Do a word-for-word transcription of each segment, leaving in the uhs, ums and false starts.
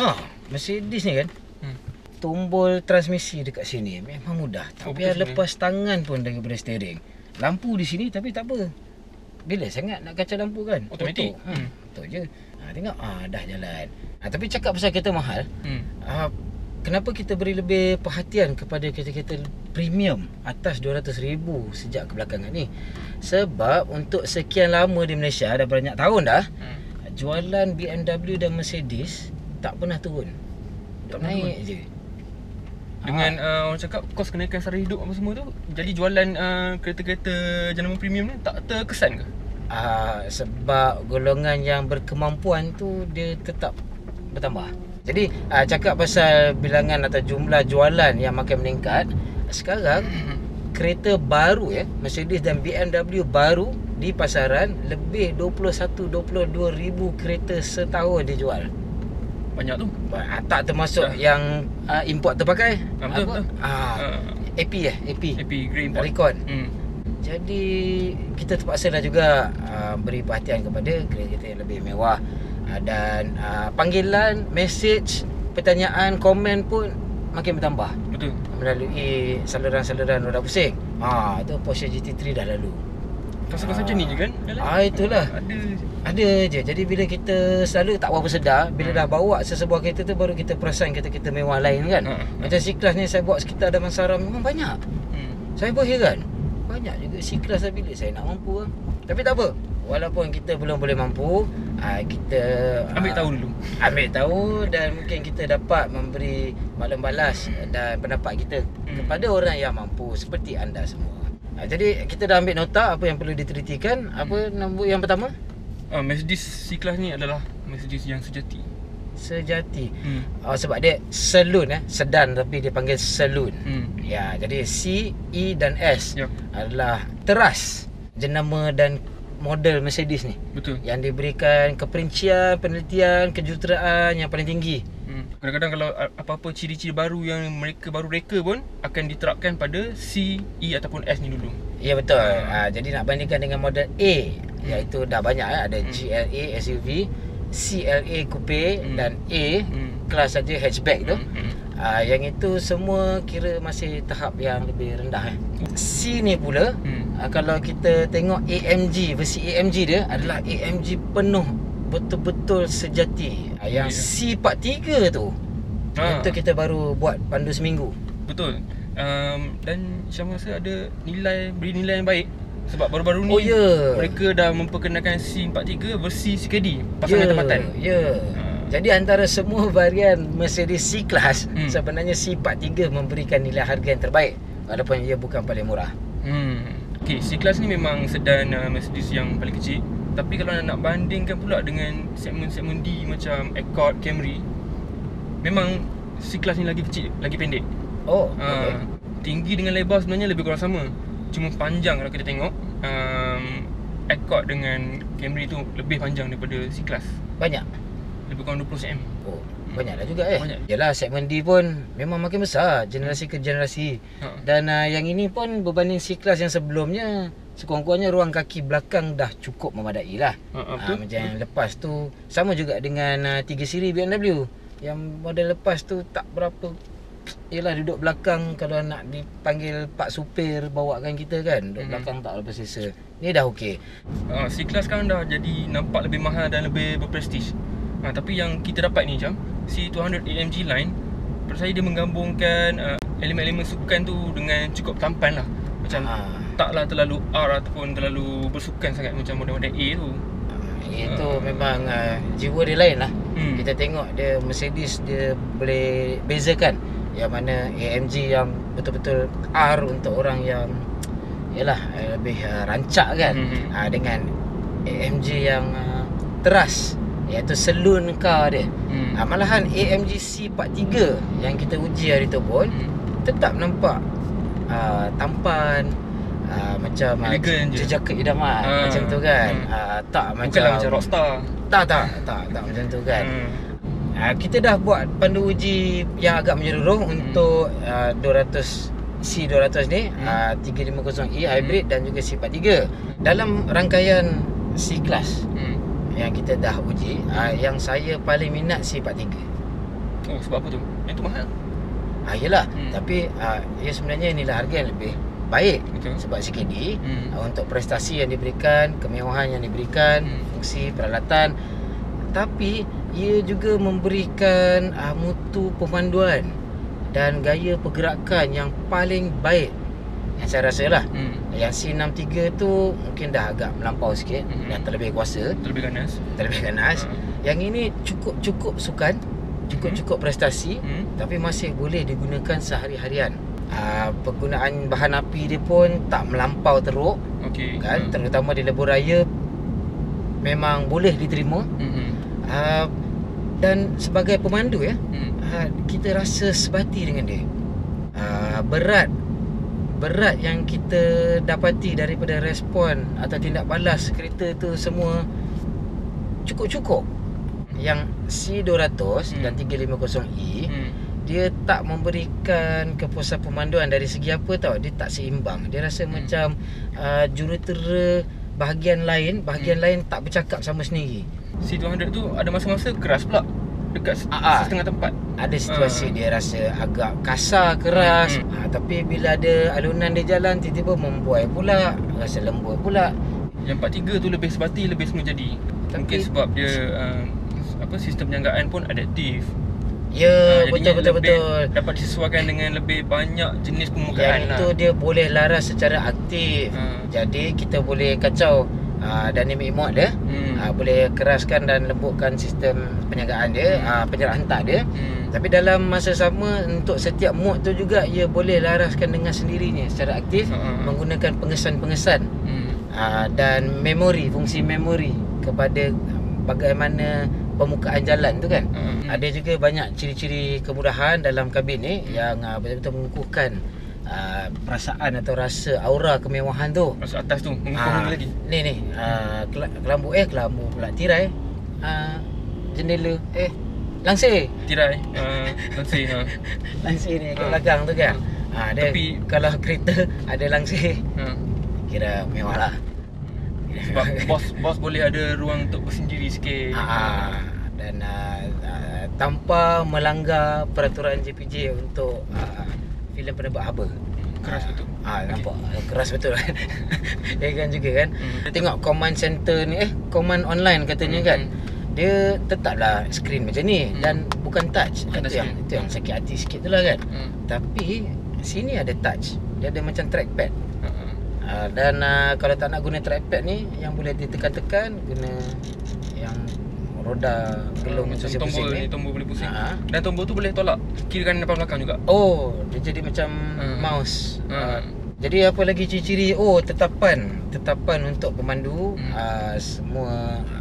Ha, Mercedes ni kan, hmm. tombol transmisi dekat sini memang mudah. Tapi oh, lepas tangan pun daripada steering. Lampu di sini tapi tak apa. Bila sangat nak kacau lampu kan, automatik. Ha, hmm. Betul je. Ha, tengok, ah, dah jalan. Ha, tapi cakap pasal kereta mahal, hmm. ha, kenapa kita beri lebih perhatian kepada kereta-kereta premium atas dua ratus ribu sejak kebelakangan ni? Sebab untuk sekian lama di Malaysia, dah banyak tahun dah, hmm. jualan B M W dan Mercedes tak pernah turun. Tak naik je. Dengan ha. uh, orang cakap kos kenaikan sara hidup apa semua tu, jadi jualan uh, kereta-kereta jenama premium ni tak terkesan ke? Uh, sebab golongan yang berkemampuan tu dia tetap bertambah. Jadi aa, cakap pasal bilangan atau jumlah jualan yang makin meningkat sekarang, kereta baru ya, Mercedes dan B M W baru di pasaran lebih dua puluh satu dua puluh dua ribu kereta setahun dijual. Banyak tu. Aa, tak termasuk dah. Yang aa, import terpakai. Betul, apa? Betul. Aa, A P ya, A P. A P green import. Recon. Hmm. Jadi kita terpaksa dah juga aa, beri perhatian kepada kereta-kereta yang lebih mewah. Dan uh, panggilan, message, pertanyaan, komen pun makin bertambah. Betul. Melalui saluran-saluran Roda Pusing. Ah, ha, itu Porsche G T three dah lalu. Pasal-pasal macam ni je kan? Ah, itulah. Ada ada je. Jadi bila kita selalu tak berapa sedar, bila hmm. dah bawa sesebuah kereta tu baru kita perasan kereta-kereta mewah lain kan. Hmm. Macam C-Class ni saya buat sekitar Damansara memang banyak. Hmm. Saya pun heran. Banyak juga C-Class dah bila saya nak mampu. Tapi tak apa. Walaupun kita belum boleh mampu, kita ambil tahu dulu. Ambil tahu dan mungkin kita dapat memberi maklum balas dan pendapat kita hmm. kepada orang yang mampu seperti anda semua. Jadi kita dah ambil nota apa yang perlu ditelitikan. Apa nombor yang pertama? Uh, Mercedes C-Class ni adalah Mercedes yang sejati. Sejati. Hmm. Oh, sebab dia saloon eh, sedan tapi dia panggil saloon. Hmm. Ya, jadi C, E dan S yep. adalah teras jenama dan model Mercedes ni. Betul. Yang diberikan keperincian, penelitian, kejuruteraan yang paling tinggi. Hmm. Kadang-kadang kalau apa-apa ciri-ciri baru yang mereka baru reka pun akan diterapkan pada C, E ataupun S ni dulu. Ya betul. Ha, jadi nak bandingkan dengan model A hmm. iaitu dah banyak eh? Ada hmm. G L A S U V, C L A coupe hmm. dan A hmm. kelas saja hatchback tu. Hmm. Hmm. Ha, yang itu semua kira masih tahap yang lebih rendah eh. C ni pula hmm. kalau kita tengok A M G, versi A M G dia adalah A M G penuh, betul-betul sejati. Yang yeah. C empat puluh tiga tu ha. Itu kita baru buat pandu seminggu. Betul. um, Dan Syam rasa ada nilai, beri nilai yang baik. Sebab baru-baru ni oh, yeah. mereka dah memperkenalkan C empat puluh tiga versi C K D, pasangan yeah. tempatan. Ya yeah. ha. Jadi antara semua varian Mercedes C-Class hmm. sebenarnya C empat puluh tiga memberikan nilai harga yang terbaik walaupun ia bukan paling murah. Hmm. Okay, C-Class ni memang sedan uh, Mercedes yang paling kecil. Tapi kalau nak bandingkan pula dengan segmen-segmen D macam Accord, Camry, memang C-Class ni lagi kecil, lagi pendek. Oh, uh, okay. Tinggi dengan lebar sebenarnya lebih kurang sama. Cuma panjang kalau kita tengok um, Accord dengan Camry tu lebih panjang daripada C-Class. Banyak? Lebih kurang dua puluh sentimeter. Oh, banyaklah juga eh. Banyak. Yalah, segmen D pun memang makin besar generasi ke generasi. Ha. Dan uh, yang ini pun berbanding C-Class yang sebelumnya, sekurang-kurangnya ruang kaki belakang dah cukup memadai lah. Ha, ha, ha, macam yang lepas tu sama juga dengan uh, tiga siri B M W. Yang model lepas tu tak berapa, yalah duduk belakang kalau nak dipanggil pak supir bawakan kita kan. Duduk hmm. belakang tak berapa sesa. Ni dah okey. Uh, C-Class sekarang dah jadi nampak lebih mahal dan lebih berprestij. Ha, tapi yang kita dapat ni macam C two hundred A M G Line, percaya dia menggabungkan uh, elemen-elemen sukan tu dengan cukup tampan lah. Macam ha. taklah terlalu R ataupun terlalu bersukan sangat macam model-model A tu. A tu uh, memang uh, jiwa dia lain lah. hmm. Kita tengok dia Mercedes dia boleh bezakan. Yang mana A M G yang betul-betul R untuk orang yang yalah lebih uh, rancak kan. hmm. ha, Dengan A M G yang uh, teras iaitu saloon car dia. hmm. ha, Malahan A M G C empat puluh tiga yang kita uji hari tu pun hmm. tetap nampak uh, tampan, uh, macam jejaka idaman ha. macam tu kan. hmm. uh, Tak bukan macam macam rockstar. Tak tak tak, tak macam tu kan. hmm. uh, Kita dah buat pandu uji yang agak menyeluruh hmm. untuk uh, dua ratus C dua ratus ni, hmm. uh, tiga lima kosong E hybrid hmm. dan juga C empat puluh tiga. Dalam rangkaian C-Class hmm. yang kita dah uji, yang saya paling minat C empat puluh tiga. Oh, sebab apa tu? Yang tu mahal. Ah, yelah, hmm. Tapi ah, ya sebenarnya inilah harga yang lebih baik. Betul. Sebab C K D hmm. ah, untuk prestasi yang diberikan, kemewahan yang diberikan, hmm. fungsi peralatan, tapi ia juga memberikan ah, mutu pemanduan dan gaya pergerakan yang paling baik yang saya rasa lah. hmm. Yang C enam tiga tu mungkin dah agak melampau sikit, hmm. dah terlebih kuasa, terlebih ganas, terlebih ganas. hmm. Yang ini cukup-cukup sukan, cukup-cukup prestasi, hmm. tapi masih boleh digunakan sehari-harian. Aa, penggunaan bahan api dia pun tak melampau teruk, okay. kan? hmm. Terutama di lebuh raya memang boleh diterima. hmm. Aa, dan sebagai pemandu ya, hmm. aa, kita rasa sebati dengan dia. Aa, berat berat yang kita dapati daripada respon atau tindak balas kereta tu semua cukup-cukup. Yang C dua ratus hmm. dan tiga lima kosong E hmm. dia tak memberikan kepuasan pemanduan dari segi apa tau. Dia tak seimbang. Dia rasa hmm. macam uh, jurutera bahagian lain, bahagian hmm. lain tak bercakap sama sendiri. C dua ratus tu ada masa-masa keras pula dekat Aa, setengah tempat. Ada situasi uh. dia rasa agak kasar, keras. hmm. ha, Tapi bila ada alunan dia jalan, tiba-tiba membuai pula, rasa lembut pula. Yang empat tiga tu lebih sebati, lebih semua jadi. Tapi, mungkin sebab dia uh, apa, sistem penjangkaan pun adaptif. Ya, betul-betul-betul. Dapat disesuaikan dengan lebih banyak jenis permukaan. Yang itu lah, dia boleh laras secara aktif. ha. Jadi kita boleh kacau Uh, dynamic mode dia, hmm. uh, boleh keraskan dan lembutkan sistem penjagaan dia, hmm. uh, penjara hantar dia. hmm. Tapi dalam masa sama, untuk setiap mode tu juga ia boleh laraskan dengan sendirinya secara aktif, hmm. menggunakan pengesan-pengesan hmm. uh, dan memori, fungsi memori kepada bagaimana permukaan jalan tu kan. hmm. Ada juga banyak ciri-ciri kemudahan dalam kabin ni hmm. yang uh, betul-betul mengukuhkan Uh, perasaan atau rasa aura kemewahan tu. Masuk atas tu, mengukur uh, lagi. Ni ni, uh, kelambu eh kelambu pula tirai. Uh, jendela eh langsir. Tirai. Uh, langsir. Ha. Langsir ni kat uh. belakang tu kan. Ha uh. uh, dia tepi. Kalau kereta ada langsir, uh. kira mewah lah. Sebab bos bos boleh ada ruang untuk bersendiri sikit. Ha uh, dan uh, uh, tanpa melanggar peraturan J P J untuk uh, filem penebak haba. Keras betul. Ah, ha, nampak okay. Keras betul kan. Dia kan juga kan. Hmm. Tengok command center ni eh command online katanya hmm. kan. Dia tetaplah skrin macam ni hmm. dan bukan touch. Bukan itu, yang, itu yang sakit hati sikit tu lah kan. Hmm. Tapi sini ada touch. Dia ada macam trackpad. Hmm. Uh, dan uh, kalau tak nak guna trackpad ni, yang boleh ditekan-tekan guna yang roda gelung, macam tombol ni, tombol boleh pusing. Ha. Dan tombol tu boleh tolak kiri kanan depan belakang juga. Oh, dia jadi macam hmm. mouse. Hmm. Uh, jadi apa lagi ciri-ciri? Oh, tetapan. Tetapan untuk pemandu. Hmm. Uh, semua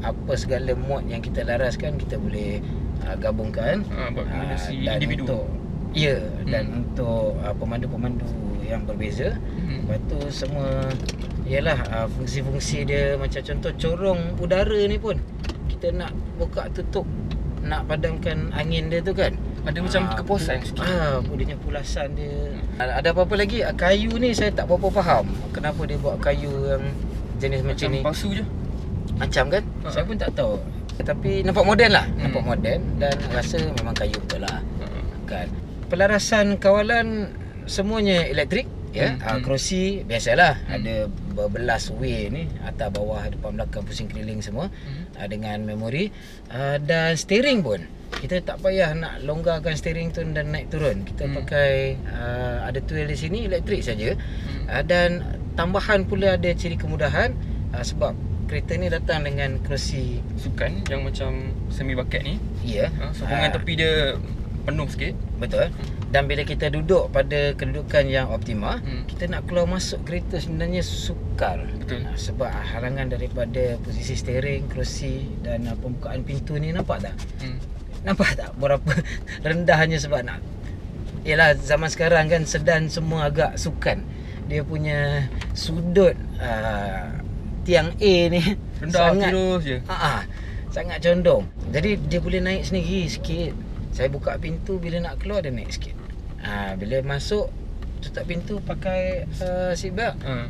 apa segala mod yang kita laraskan kita boleh uh, gabungkan. Ha, buat kombinasi uh, individu. Untuk, ya, hmm. dan untuk uh, pemandu-pemandu yang berbeza. Hmm. Lepas tu semua ialah uh, fungsi-fungsi dia, macam contoh corong udara ni pun kita nak buka tutup, nak padamkan angin dia tu kan. Ada macam aa, kepuasan sikit. Ah, punya pulasan dia. Ada apa-apa lagi? Kayu ni saya tak berapa faham kenapa dia buat kayu yang jenis macam, macam ni. Macam palsu je. Macam kan? Ha. Saya pun tak tahu. Tapi nampak moden lah. Hmm. Nampak moden dan rasa memang kayu betul lah. Hmm. Kan. Pelarasan kawalan semuanya elektrik. Ya, hmm. uh, kerusi biasalah hmm. ada berbelas way ni, atas bawah, depan belakang, pusing keliling semua, hmm. uh, dengan memori uh, dan steering pun. Kita tak payah nak longgarkan steering tu dan naik turun. Kita hmm. pakai uh, ada tuil di sini elektrik saja. Hmm. Uh, dan tambahan pula ada ciri kemudahan uh, sebab kereta ni datang dengan kerusi sukan yang macam semi bucket ni. Ya. Yeah. Uh, sokongan uh, tepi dia penuh sikit. Betul. Hmm. Dan bila kita duduk pada kedudukan yang optima, hmm. kita nak keluar masuk kereta sebenarnya sukar. Betul. Nah, sebab halangan daripada posisi steering, kerusi dan uh, pembukaan pintu ni, nampak tak? Hmm. Nampak tak berapa rendahnya sebab nak. Yalah, zaman sekarang kan sedan semua agak sukan. Dia punya sudut uh, tiang A ni rendah terus je. Ha, sangat condong. Jadi dia boleh naik sendiri sikit. Saya buka pintu, bila nak keluar dia naik sikit. Ha, bila masuk tutup pintu pakai uh, seatbelt, ha,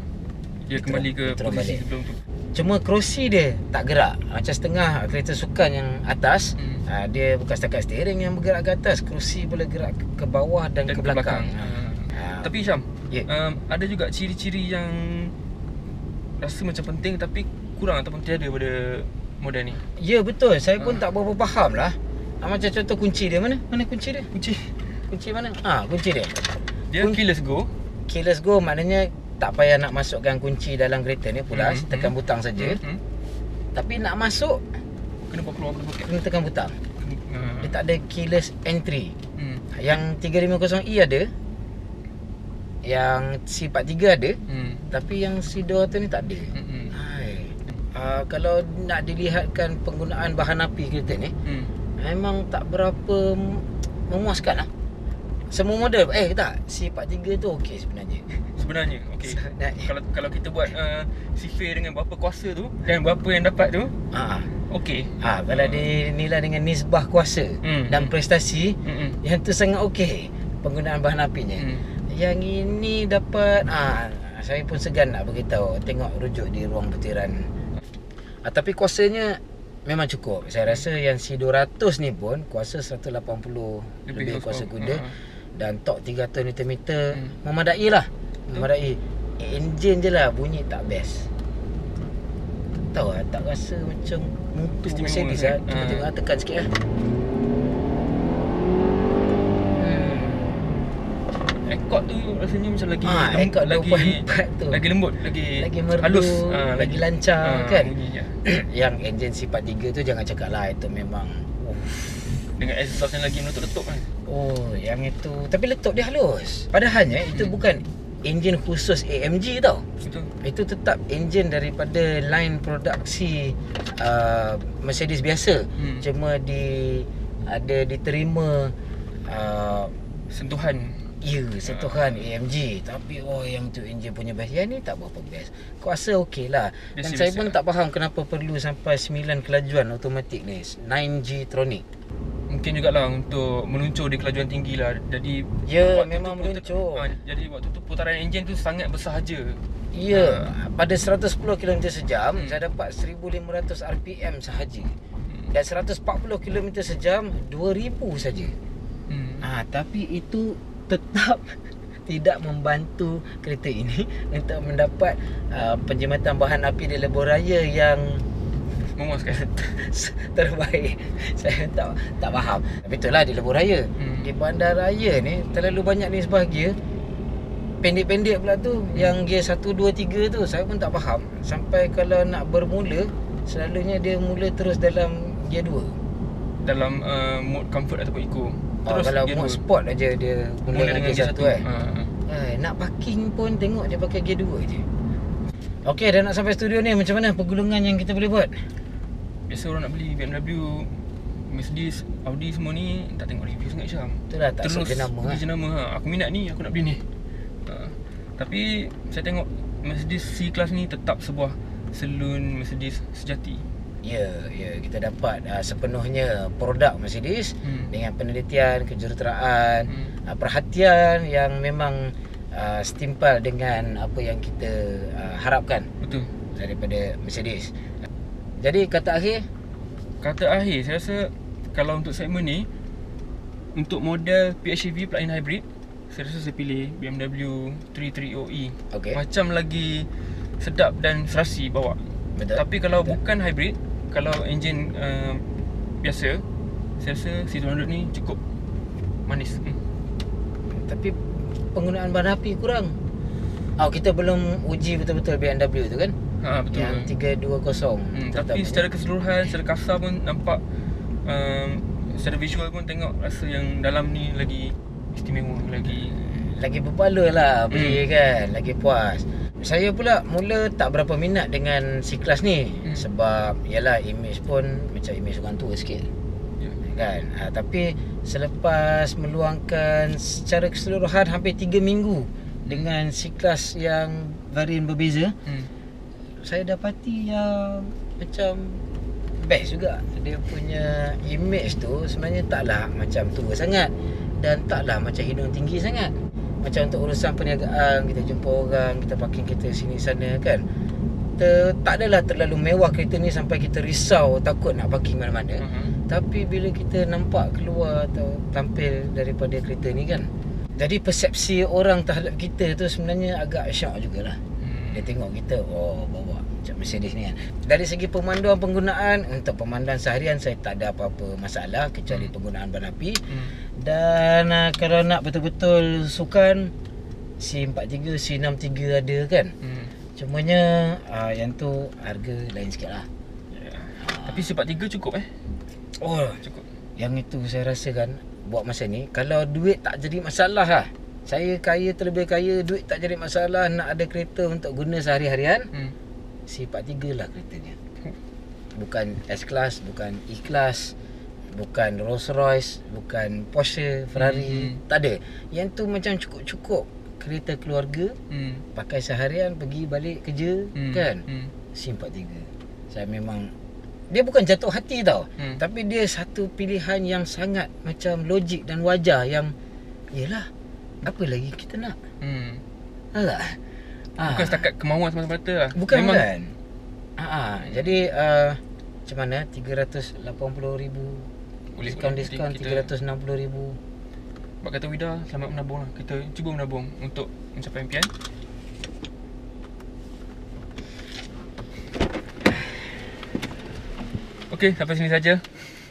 dia kembali ke posisi sebelum tu. Cuma kerusi dia tak gerak. Macam setengah kereta sukan yang atas, hmm. ha, dia bukan setakat steering yang bergerak ke atas, kerusi boleh gerak ke bawah dan, dan ke belakang, ke belakang. Ha. Tapi Syam, yeah. um, ada juga ciri-ciri yang rasa macam penting tapi kurang ataupun tiada pada model ni. Ya, yeah, betul. Saya pun ha. tak berapa faham lah. Macam contoh kunci dia, mana? Mana kunci dia? Kunci kunci mana? Ah, ha, kunci dia. Dia Kun- keyless go. Keyless go maknanya tak payah nak masukkan kunci dalam kereta ni pula, mm-hmm. tekan butang saja. Mm-hmm. Tapi nak masuk kena keluar daripada poket, kena tekan butang. Mm. Dia tak ada keyless entry. Mm. Yang three fifty E ada, yang C forty-three ada, mm. tapi yang C two hundred ni tak ada. Mm-hmm. Hai. Uh, kalau nak dilihatkan penggunaan bahan api kereta ni, mm. memang tak berapa memuaskanlah. Semua model, eh tak, C forty-three tu okey sebenarnya. Sebenarnya, okey. Kalau kalau kita buat uh, sifir dengan berapa kuasa tu dan berapa yang dapat tu, ha, okey. Ha, kalau hmm. dinilai dengan nisbah kuasa hmm. dan prestasi, hmm. yang tu sangat okey penggunaan bahan apinya. Hmm. Yang ini dapat, ah, ha, saya pun segan nak beritahu, tengok rujuk di ruang butiran. Ha, tapi kuasanya memang cukup. Saya rasa yang C two hundred ni pun kuasa seratus lapan puluh lebih, lebih kuasa kuda. Uh-huh. Dan tok tiga ratus newton meter hmm. memadai lah. Memadai. Enjin je lah bunyi tak best. Tak tahu lah, tak rasa macam motor Mercedes lah. Cuma tengok lah, tekan sikit lah. hmm. Accord tu rasanya macam lagi ha, Accord two point four tu lagi lembut, lagi lagi merdu, halus, ha, lagi lancar ha, kan lagi, ya. Yang enjin C forty-three tu jangan cakap lah, itu memang uff. Dengan exhaust yang lagi meletup-letup kan. Oh, yang itu. Tapi letup dia halus. Padahalnya itu hmm. bukan enjin khusus A M G tau. Betul. Itu tetap enjin daripada line produksi uh, Mercedes biasa. Hmm. Cuma di ada diterima uh, sentuhan. Ya, sentuhan uh. A M G. Tapi oh, yang tu enjin punya best. Yang ni tak berapa best. Kuasa okey lah. Dan biasa, saya biasa. pun tak faham kenapa perlu sampai sembilan kelajuan automatik ni. nine G tronic. Mungkin jugalah untuk meluncur di kelajuan tinggi lah. Jadi ya, memang meluncur ha, jadi waktu tu putaran enjin tu sangat besar saja. Ya, ha. pada one hundred ten kilometer sejam hmm. saya dapat fifteen hundred R P M sahaja. hmm. Dan one hundred forty kilometer sejam two thousand saja. hmm. ha, Tapi itu tetap tidak membantu kereta ini untuk mendapat uh, penjimatan bahan api di lebuh raya yang memuaskan terbaik. Saya tak tak faham. Tapi itulah di lebuh raya. Hmm. Di bandaraya ni terlalu banyak nisbah gear. Pendek-pendek pula tu yang gear one, two, three tu saya pun tak faham. Sampai kalau nak bermula selalunya dia mula terus dalam gear two. Dalam uh, mode comfort ataupun eco. Terus oh, kalau mode two. Sport aja dia mula, mula dengan gear one kan. Ha. Ay, nak parking pun tengok dia pakai gear two je. Okey, dah nak sampai studio ni, macam mana pergulungan yang kita boleh buat? Biasa orang nak beli B M W, Mercedes, Audi semua ni tak tengok review sangat Syam. Itulah tak sebut jenama. jenama ha. Aku minat ni, aku nak beli ni. Ha. Tapi saya tengok Mercedes C-Class ni tetap sebuah salon Mercedes sejati. Ya, ya, kita dapat uh, sepenuhnya produk Mercedes hmm. dengan penelitian, kejuruteraan, hmm. uh, perhatian yang memang Uh, setimpal dengan apa yang kita uh, harapkan. Betul. Daripada Mercedes. Jadi kata akhir, kata akhir saya rasa kalau untuk segmen ni, untuk model P H E V plug-in hybrid, saya rasa saya pilih B M W three thirty E. okay. Macam lagi sedap dan serasi bawa. Betul. Tapi kalau Betul. bukan hybrid, kalau enjin uh, biasa, saya rasa C two hundred ni cukup manis. hmm. Tapi penggunaan bahan api kurang. Oh, kita belum uji betul-betul B M W tu kan? Ha, betul. Yang tiga dua kosong. Hmm, tapi secara keseluruhan, secara kasar pun nampak um, secara visual pun tengok rasa yang dalam ni lagi istimewa, lagi lagi berbaloi lah beli hmm. kan, lagi puas. Saya pula mula tak berapa minat dengan C-Class ni hmm. sebab yalah image pun macam image orang tua sikit. Kan? Ha, tapi selepas meluangkan secara keseluruhan hampir tiga minggu dengan C-Class yang varian berbeza, hmm. saya dapati yang macam best juga. Dia punya image tu sebenarnya taklah macam tua sangat dan taklah macam hidung tinggi sangat. Macam untuk urusan perniagaan, kita jumpa orang, kita parking kereta sini sana kan, kita tak adalah terlalu mewah kereta ni sampai kita risau takut nak parking mana-mana. Uh-huh. Tapi bila kita nampak keluar atau tampil daripada kereta ni kan, jadi persepsi orang terhadap kita tu sebenarnya agak syak jugalah. Dia tengok kita, oh bawa macam Mercedes ni kan. Dari segi pemanduan penggunaan, untuk pemanduan seharian saya tak ada apa-apa masalah kecuali hmm. penggunaan ban api. Hmm. Dan uh, kalau nak betul-betul sukan, C empat puluh tiga, C enam puluh tiga ada kan. Hmm. Cumanya uh, yang tu harga lain sikit lah. Yeah. Uh. Tapi C empat puluh tiga cukup eh? Oh cukup. Yang itu saya rasa kan, buat masa ni kalau duit tak jadi masalah lah. Saya kaya terlebih kaya, duit tak jadi masalah, nak ada kereta untuk guna sehari-harian, hmm. C empat puluh tiga lah keretanya. Bukan S-Class, bukan E-Class, bukan Rolls-Royce, bukan Porsche, Ferrari, hmm. tak ada. Yang tu macam cukup-cukup kereta keluarga, hmm. pakai seharian, pergi balik kerja, hmm. kan. hmm. C empat puluh tiga saya memang, dia bukan jatuh hati tau, hmm. tapi dia satu pilihan yang sangat macam logik dan wajar. Yang yelah, apa lagi kita nak? Hmm. Alah. Bukan ah. setakat kemahuan semata-mata lah. Bukan memang kan? Ah, ah. Jadi uh, macam mana tiga ratus lapan puluh ribu diskaun-diskaun tiga ratus enam puluh ribu. Sebab kata Wyda, selamat menabung lah. Kita cuba menabung untuk mencapai impian. Okey, sampai sini saja.